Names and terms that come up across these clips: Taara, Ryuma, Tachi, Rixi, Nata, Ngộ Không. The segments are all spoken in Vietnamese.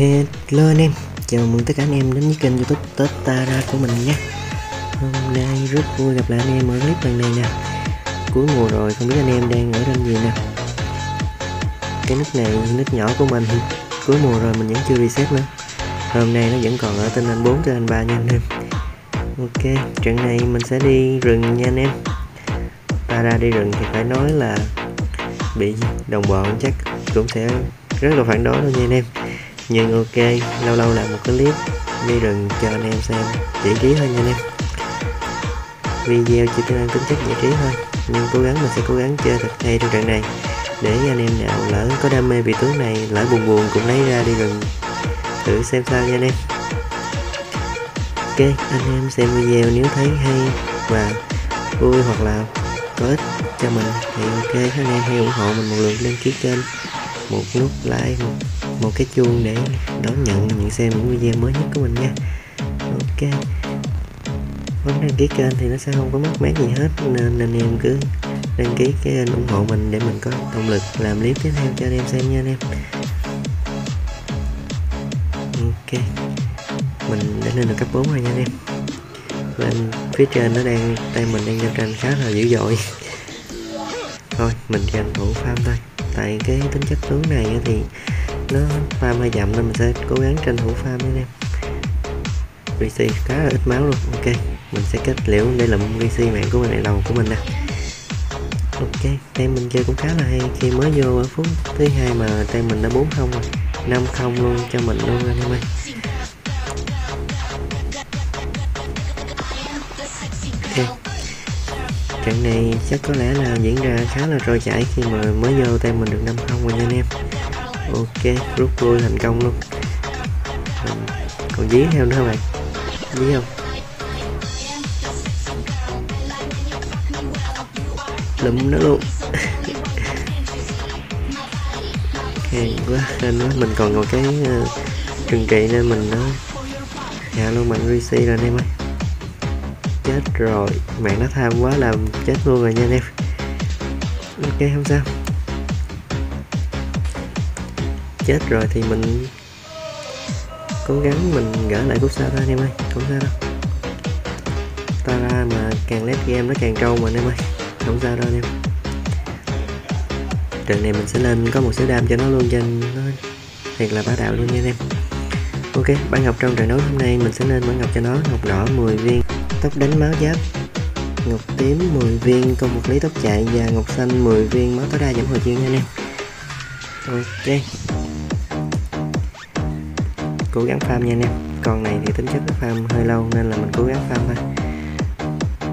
Hello anh em, chào mừng tất cả anh em đến với kênh YouTube Tết Taara của mình nhé. Hôm nay rất vui gặp lại anh em ở clip lần này nè. Cuối mùa rồi, không biết anh em đang ở bên gì nè. Cái nick này, nick nhỏ của mình, cuối mùa rồi mình vẫn chưa reset nữa. Hôm nay nó vẫn còn ở tên anh 4, tên anh 3 nha anh em. Ok, trận này mình sẽ đi rừng nha anh em. Taara đi rừng thì phải nói là bị đồng bọn chắc cũng sẽ rất là phản đối luôn nha anh em. Nhưng ok, lâu lâu làm một cái clip đi rừng cho anh em xem giải trí thôi nha anh em. Video chỉ mang tính chất giải trí thôi, nhưng cố gắng mình sẽ cố gắng chơi thật hay trong trận này để anh em nào lỡ có đam mê vị tướng này, lỡ buồn cũng lấy ra đi rừng thử xem sao nha anh em. Ok, anh em xem video nếu thấy hay và vui hoặc là có ích cho mình thì ok, các anh em hãy ủng hộ mình một lượt đăng ký kênh, một nút like, một cái chuông để đón nhận những xem những video mới nhất của mình nha. Ok, bấm đăng ký kênh thì nó sẽ không có mất mát gì hết, nên anh em cứ đăng ký cái kênh ủng hộ mình để mình có động lực làm clip tiếp theo cho anh em xem nha anh em. Ok, mình đã lên được cấp 4 rồi nha anh em. Lên phía trên nó đang tay mình đang giao tranh khá là dữ dội. Thôi mình tranh thủ farm thôi, tại cái tính chất tướng này thì nó farm hơi chậm nên mình sẽ cố gắng tranh thủ farm nha anh em. Rixi khá là ít máu luôn. Ok, mình sẽ kết liễu để làm Rixi mạng của mình lại đầu của mình nè. Ok, team mình chơi cũng khá là hay khi mới vô ở phút thứ 2 mà team mình đã 4-0 rồi, 5-0 luôn cho mình luôn anh em ơi. Ok, trận này chắc có lẽ là diễn ra khá là trôi chảy khi mà mới vô team mình được 5-0 rồi nha anh em. Ok, rút lui thành công luôn. Còn dí theo nữa các bạn, dí không? Lụm nó luôn. Hèn quá nên đó, mình còn ngồi cái trừng trị nên mình nó hạ luôn mạng Rixi rồi anh em ơi. Chết rồi, mạng nó tham quá làm chết luôn rồi nha anh em. Ok, không sao. Chết rồi thì mình cố gắng mình gỡ lại cút xa thôi anh em ơi, không sao đâu. Taara mà càng lép game nó càng trâu mà anh em ơi, không sao đâu anh em. Trận này mình sẽ lên có một số đam cho nó luôn, trên nó thiệt là bá đạo luôn nha anh em. Ok, bản ngọc trong trận đấu hôm nay mình sẽ lên bản ngọc cho nó, ngọc đỏ 10 viên, tóc đánh máu giáp, ngọc tím 10 viên, công vật lý tốc chạy và ngọc xanh 10 viên máu tối đa giảm hồi chiên nha anh em. Ok, cố gắng farm nha anh em. Còn này thì tính chất nó farm hơi lâu nên là mình cố gắng farm thôi.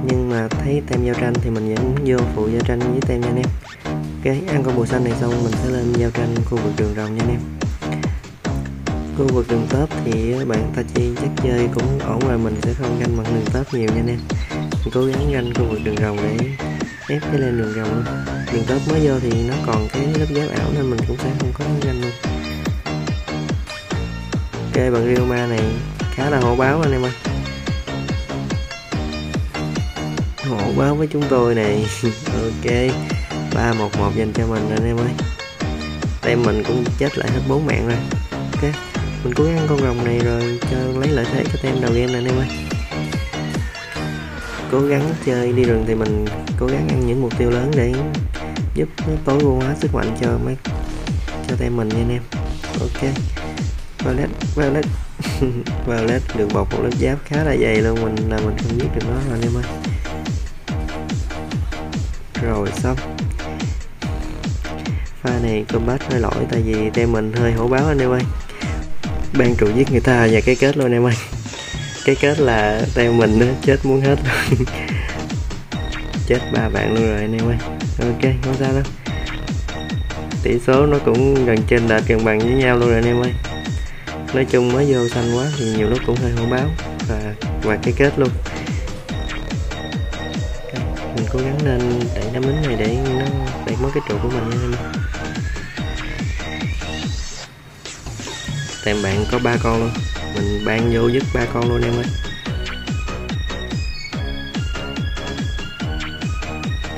Nhưng mà thấy tem giao tranh thì mình vẫn vô phụ giao tranh với tem nha anh em. Ok, ăn con bùa xanh này xong mình sẽ lên giao tranh khu vực đường rồng nha anh em. Khu vực đường top thì bạn Tachi chắc chơi cũng ổn rồi, mình sẽ không ganh bằng đường top nhiều nha anh em. Mình cố gắng ganh khu vực đường rồng để ép cái lên đường rồng luôn. Đường top mới vô thì nó còn cái lớp giáp ảo nên mình cũng sẽ không có ganh luôn. Ok, bạn Ryuma này khá là hộ báo anh em ơi, hộ báo với chúng tôi này. Ok, 3-1-1 dành cho mình anh em ơi. Tay mình cũng chết lại hết 4 mạng rồi. Ok, mình cố gắng con rồng này rồi cho lấy lợi thế cho tem đầu game nè anh em ơi. Cố gắng chơi đi rừng thì mình cố gắng ăn những mục tiêu lớn để giúp tối ưu hóa sức mạnh cho mấy cho tem mình nha anh em. Ok, Violet được bọc một lớp giáp khá là dày luôn, mình không giết được nó rồi anh em ơi. Rồi xong. Pha này combat hơi lỗi tại vì team mình hơi hổ báo anh em ơi. Ban trụ giết người ta và cái kết luôn anh em ơi. Cái kết là team mình nó chết muốn hết luôn. Chết 3 bạn luôn rồi anh em ơi. Ok, không sao đâu. Tỷ số nó cũng gần trên là gần bằng với nhau luôn rồi anh em ơi. Nói chung mới vô xanh quá thì nhiều lúc cũng hơi hổ báo và cái kết luôn. Mình cố gắng nên đẩy đám lính này để nó đẩy mất cái trụ của mình nha anh em. Tèm bạn có 3 con luôn, mình ban vô dứt 3 con luôn em ơi.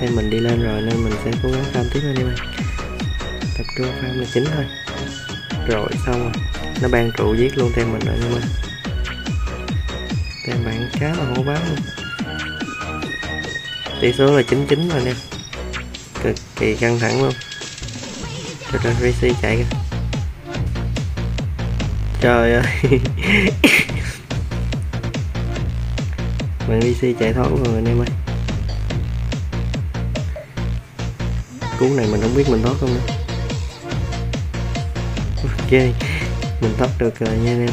Tèm mình đi lên rồi nên mình sẽ cố gắng farm tiếp anh em ơi. Tập trung farm là chính thôi. Rồi xong rồi. Nó ban trụ giết luôn thêm mình rồi anh em. Thêm bạn cá là hổ báo luôn. Tỷ số là 99 rồi nè. Cực kỳ căng thẳng luôn. Trời ơi, Rixi chạy kìa. Trời ơi. Bạn Rixi chạy thoát rồi anh em ơi. Cú này mình không biết mình thoát không nữa. Ok, mình thoát được rồi nha anh em.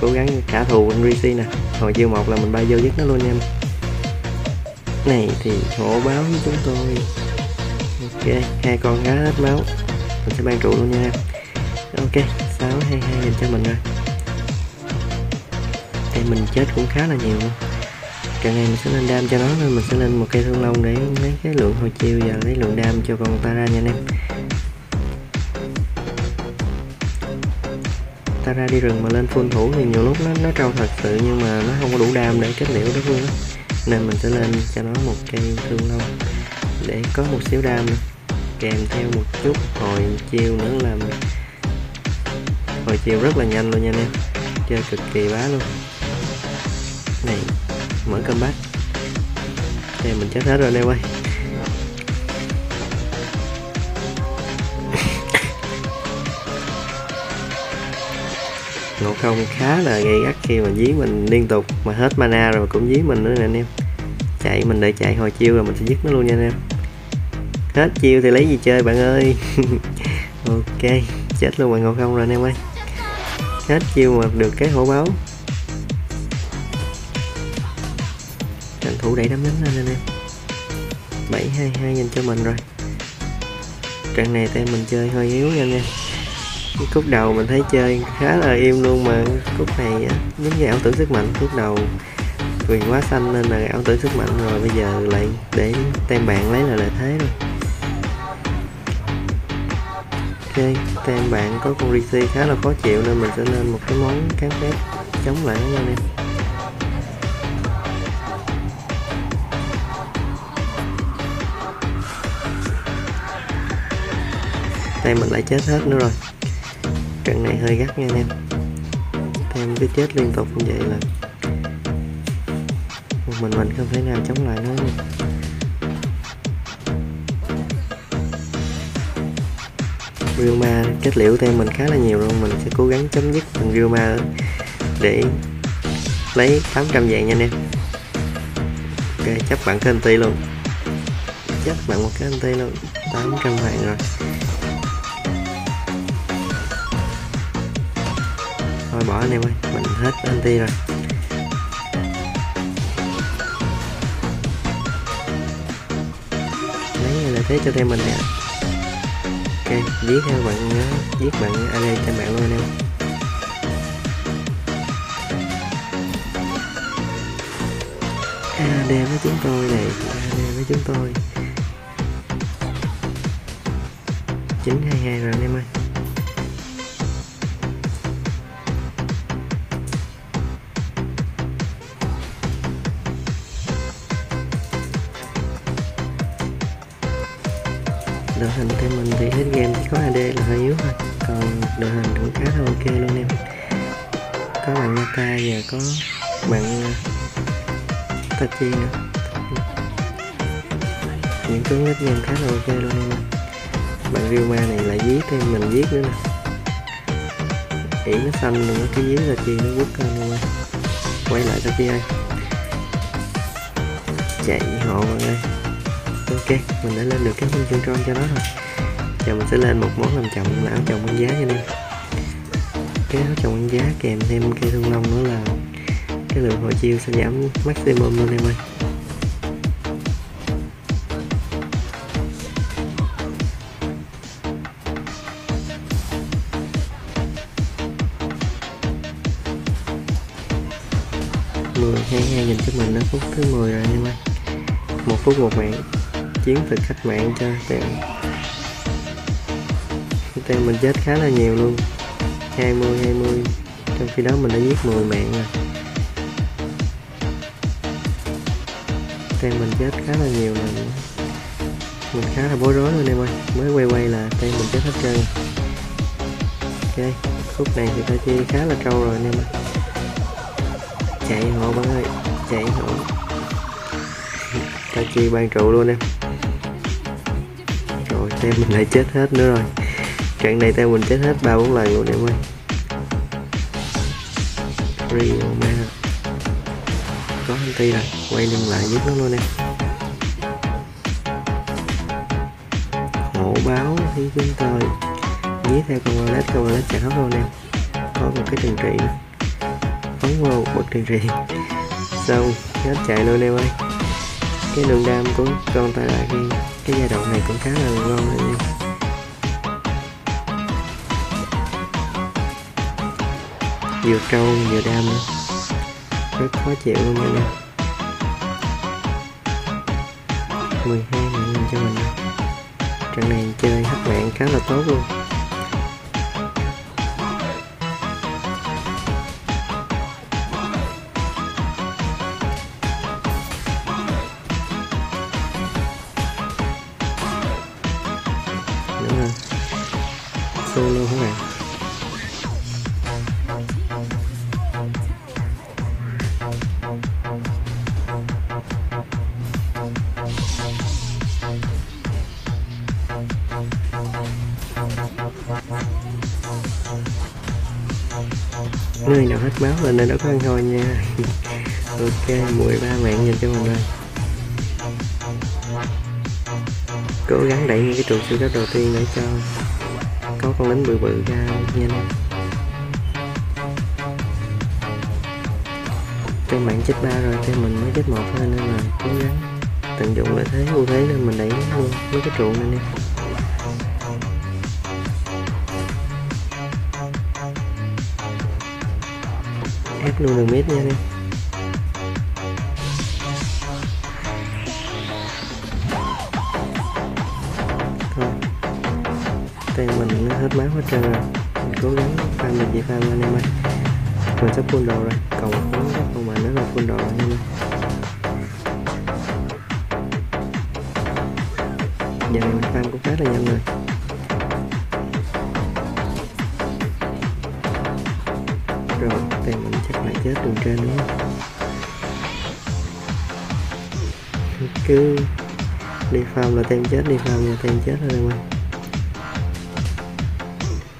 Cố gắng trả thù anh Rixi nè. Hồi chiêu 1 là mình bay vô giết nó luôn nha em. Này thì hổ báo với chúng tôi. Ok, 2 con cá hết máu. Mình sẽ ban trụ luôn nha em. Ok, 622 dành cho mình rồi. Đây mình chết cũng khá là nhiều luôn. Càng này mình sẽ lên đam cho nó nên mình sẽ lên một cây thương long để lấy cái lượng hồi chiêu và lấy lượng đam cho con Taara nha anh em. Taara đi rừng mà lên full thủ thì nhiều lúc nó trâu thật sự nhưng mà nó không có đủ đam để kết liễu đối phương đó. Nên mình sẽ lên cho nó một cây thương long để có một xíu đam nữa, kèm theo một chút hồi chiêu nữa làm hồi chiêu rất là nhanh luôn nha anh em. Chơi cực kỳ bá luôn. Này mở comeback thì mình chết hết rồi anh em ơi. Ngộ Không khá là gay gắt khi mà dí mình liên tục, mà hết mana rồi mà cũng dí mình nữa nè anh em. Chạy mình để chạy hồi chiêu rồi mình sẽ giết nó luôn nha anh em. Hết chiêu thì lấy gì chơi bạn ơi. Ok, chết luôn bạn Ngộ Không rồi anh em ơi. Hết chiêu mà được cái hổ báo. Tranh thủ đẩy đấm đánh lên anh em. 722 dành cho mình rồi. Trận này tay mình chơi hơi yếu nha anh em. Cái khúc đầu mình thấy chơi khá là im luôn mà khúc này giống như ảo tưởng sức mạnh. Khúc đầu quyền quá xanh nên là ảo tưởng sức mạnh rồi, bây giờ lại để tem bạn lấy là lợi thế rồi. Ok, tem bạn có con Rixi khá là khó chịu nên mình sẽ lên một cái món kháng phép chống lại nó nha anh em. Tem mình lại chết hết nữa rồi. Trận này hơi gắt nha anh em. Tem cứ chết liên tục như vậy là một mình không thể nào chống lại nó nữa. Ryuma kết liễu tem mình khá là nhiều luôn, mình sẽ cố gắng chấm dứt thằng Ryuma để lấy 800 vàng nha anh em. Ok, chấp bạn cái anti luôn. Chấp bạn một cái anti luôn, 800 vàng rồi. Thôi bỏ anh em ơi, mình hết anti rồi. Lấy lợi thế cho tem mình nè. Ok, giết theo bạn nhớ, giết bạn AD cho bạn luôn anh em. AD với chúng tôi này, AD với chúng tôi. 922 rồi anh em ơi. Đội hình theo mình thì hết game chỉ có AD là hơi yếu thôi, còn đội hình cũng khá là ok luôn em. Có bạn Nata và có bạn Tachi nữa. Những tướng hết game khá là ok luôn em. Bạn Ryuma này lại giết thêm mình giết nữa nè. Ỉ nó xanh rồi nó cái giết Tachi nó quất lên luôn. Quay lại Tachi ơi. Chạy hộ bạn ơi. Ok, mình đã lên được cái huân chương tron cho nó rồi. Giờ mình sẽ lên một món làm chồng là áo chồng quân giá cho anh em. Cái áo chồng quân giá kèm thêm cây thương long nữa là cái lượng hồi chiêu sẽ giảm maximum luôn em ơi. Mười hai dành cho mình ở phút thứ 10 rồi em ơi. 1 phút 1 mạng. Chiến thực khách mạng cho tem mình chết khá là nhiều luôn. 20 trong khi đó mình đã giết 10 mạng rồi. Tem mình chết khá là nhiều là mình khá là bối rối luôn em ơi. Mới quay là tem mình chết hết trơn. Ok, Khúc này thì Tachi khá là trâu rồi anh em ạ. Chạy hộ bạn ơi, chạy hộ. Tachi ban trụ luôn em. Rồi tem mình lại chết hết nữa rồi. Trận này tem mình chết hết 3-4 lần luôn em ơi. Ryuma có anti rồi, quay lưng lại giết nó luôn em. Hổ báo thì chúng tôi giết theo con lết chạy hết luôn em. Có một cái trừng trị nữa, phóng vô bật trừng trị xong hết chạy luôn em ơi. Cái đường đam của con Taara là cái giai đoạn này cũng khá là ngon anh em. Vừa trâu vừa đam nữa, rất khó chịu luôn anh em. 12 mạng lên cho mình. Trận này chơi hấp mạng khá là tốt luôn. Đúng rồi, solo các bạn. Nơi nào hết máu là nơi đó có ăn thôi nha. Ok, 13 mạng dành cho mình rồi. Cố gắng đẩy ngay cái trụ siêu cấp đầu tiên để cho có con lính bự bự ra nhanh. Trên mạng chết 3 rồi, trên mình mới chết 1 thôi, nên là cố gắng tận dụng lợi thế ưu thế nên mình đẩy luôn với cái trụ này nha. Ép luôn đường mid nha anh em. Thôi tên mình nó hết máu hết trơn rồi, mình cố gắng farm được gì farm anh em ơi. Mình sắp full đồ rồi, còn muốn sắp còn mà nó là full đồ anh em ơi. Giờ này mình farm cũng khá là nhanh rồi. Rồi, thì mình chắc lại chết đường trên đúng không? Cứ đi farm là tem chết, đi farm là tem chết thôi em ơi.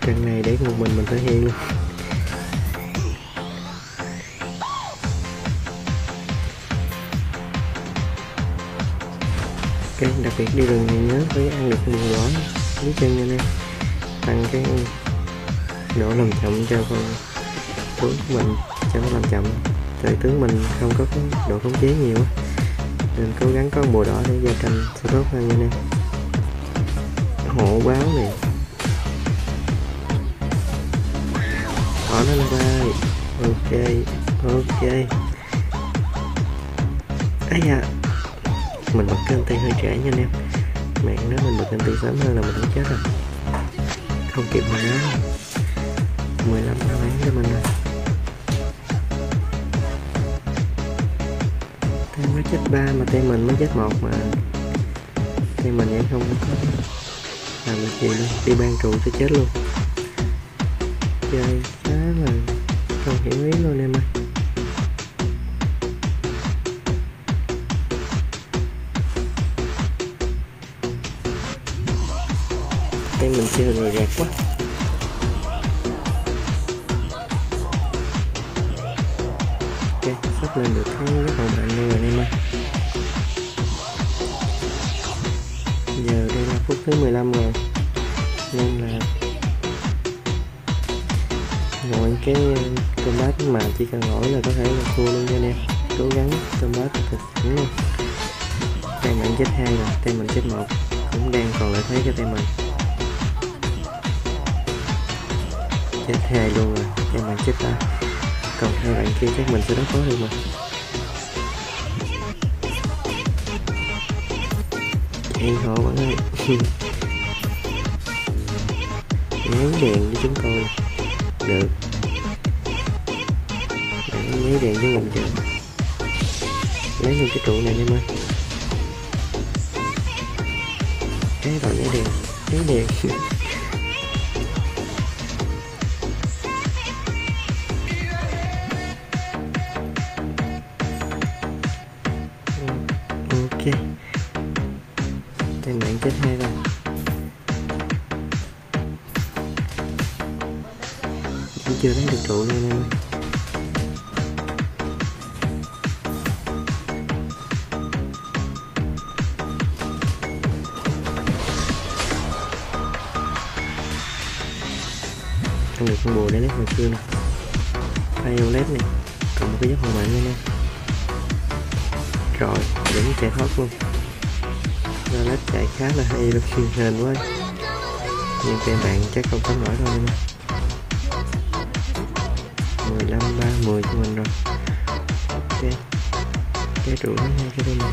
Trận này để một mình thể hiện luôn. Cái đặc biệt đi đường này nhớ phải ăn được mùa đỏ dưới chân anh em, tăng cái độ làm chậm cho con tướng mình, cho nó làm chậm. Tại tướng mình không có độ khống chế nhiều nên cố gắng có mùa đỏ để gia tranh sẽ tốt hơn nha anh em. Hộ báo này bỏ nó lên vai. Ok ấy da, mình bật cái anti hơi trễ nha anh em. Mẹ nó mình bật anti sớm hơn là mình cũng chết rồi, không kịp mà nó 15 nó bán cho mình rồi. Tên mới chết 3 mà tên mình mới chết 1 mà tên mình vẫn không có làm được gì luôn, đi ban trụ sẽ chết luôn. Chơi khá là không hiểu ý luôn em ơi. Tên mình chưa rồi rạc quá. Ok, sắp lên được cái phòng bạn luôn rồi anh em ơi. Giờ đây là phút thứ 15 rồi, nên là ngồi cái combat mà chỉ cần ngồi là có thể là thua luôn nha anh em. Cố gắng combat thật thẳng luôn. Tay mình chết 2 rồi, tay mình chết 1, cũng đang còn lợi thế cho tay mình. Chết 2 luôn rồi, tay mình chết 3. Còn hai bạn kia chắc mình sẽ đối phó được mà. Chạy hộ bạn ơi. Nháy đèn với chúng tôi được. Nháy đèn với mình được. Lấy luôn cái trụ này em ơi. Cái rồi nháy đèn. tiếp theo rồi. Vẫn chưa lấy được trụ nha anh em ơi. Được con bùa để lép hồi xưa nè, bay vô lép này, còn một cái giấc hồn mạnh nữa nè, rồi đứng chạy thoát luôn. Rồi lép chạy khá là hay được xuyên hình quá, nhưng các bạn chắc không có nổi thôi nè. 15 30 của mình rồi. Ok, cái trụ nó ngay cái đây này,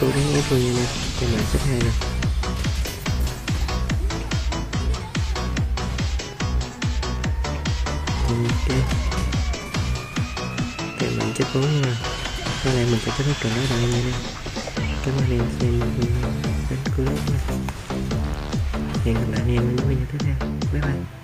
cố gắng ép luôn nha nè, các bạn xếp hai nè. Ok, thì mình chết bốn nha. Sau này mình sẽ kết thúc trận đấu này nha. Cảm ơn em xem đến cuối nha. Hẹn gặp lại anh em ở những video tiếp theo. Bye bye.